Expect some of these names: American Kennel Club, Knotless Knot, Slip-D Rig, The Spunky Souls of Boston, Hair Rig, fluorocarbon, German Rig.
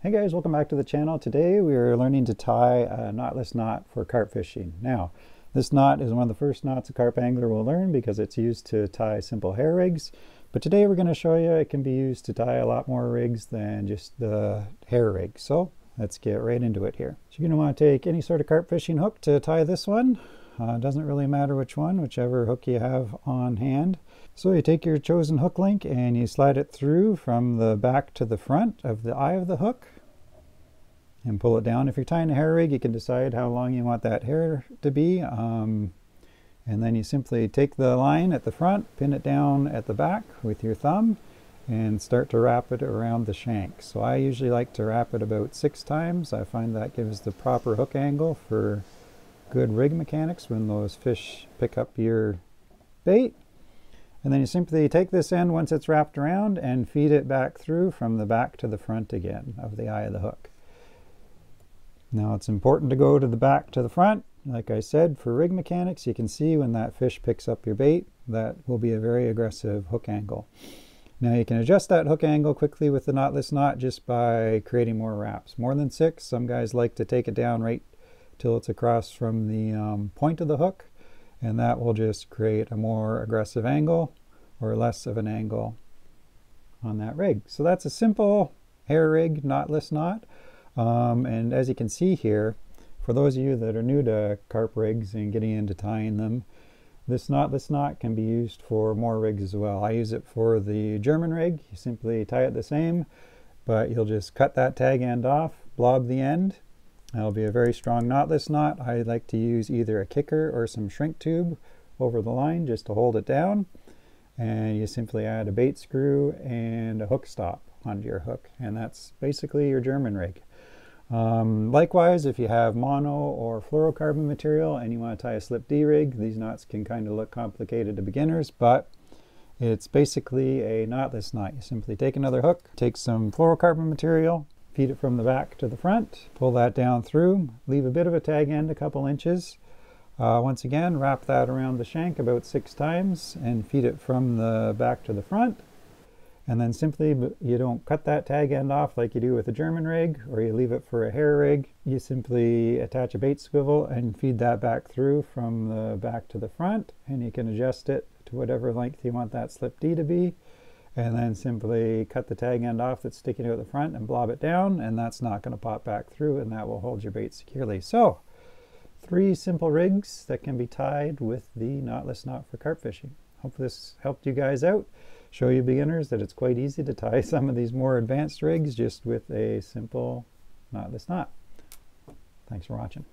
Hey guys, welcome back to the channel. Today we are learning to tie a knotless knot for carp fishing. Now, this knot is one of the first knots a carp angler will learn because it's used to tie simple hair rigs. But today we're going to show you it can be used to tie a lot more rigs than just the hair rig. So let's get right into it here. So you're going to want to take any sort of carp fishing hook to tie this one. It doesn't really matter which one, whichever hook you have on hand. So you take your chosen hook link and you slide it through from the back to the front of the eye of the hook and pull it down. If you're tying a hair rig, you can decide how long you want that hair to be. And then you simply take the line at the front, pin it down at the back with your thumb and start to wrap it around the shank. So I usually like to wrap it about 6 times. I find that gives the proper hook angle for good rig mechanics when those fish pick up your bait. And then you simply take this end once it's wrapped around and feed it back through from the back to the front again of the eye of the hook. Now it's important to go to the back to the front. Like I said, for rig mechanics, you can see when that fish picks up your bait, that will be a very aggressive hook angle. Now you can adjust that hook angle quickly with the knotless knot just by creating more wraps. More than 6, some guys like to take it down right till it's across from the point of the hook. And that will just create a more aggressive angle or less of an angle on that rig. So that's a simple hair rig knotless knot. And as you can see here, for those of you that are new to carp rigs and getting into tying them, this knotless knot can be used for more rigs as well. I use it for the German rig. You simply tie it the same, but you'll just cut that tag end off, blob the end. That'll be a very strong knotless knot. I like to use either a kicker or some shrink tube over the line just to hold it down. And you simply add a bait screw and a hook stop onto your hook. And that's basically your German rig. Likewise, if you have mono or fluorocarbon material and you want to tie a Slip-D rig, these knots can kind of look complicated to beginners, but it's basically a knotless knot. You simply take another hook, take some fluorocarbon material, feed it from the back to the front, pull that down through, leave a bit of a tag end, a couple inches. Once again, wrap that around the shank about 6 times and feed it from the back to the front. And then simply, you don't cut that tag end off like you do with a German rig, or you leave it for a hair rig. You simply attach a bait swivel and feed that back through from the back to the front, and you can adjust it to whatever length you want that Slip-D to be. And then simply cut the tag end off that's sticking out the front and blob it down, and that's not going to pop back through, and that will hold your bait securely. So 3 simple rigs that can be tied with the knotless knot for carp fishing. Hope this helped you guys out, show you beginners that it's quite easy to tie some of these more advanced rigs just with a simple knotless knot. Thanks for watching.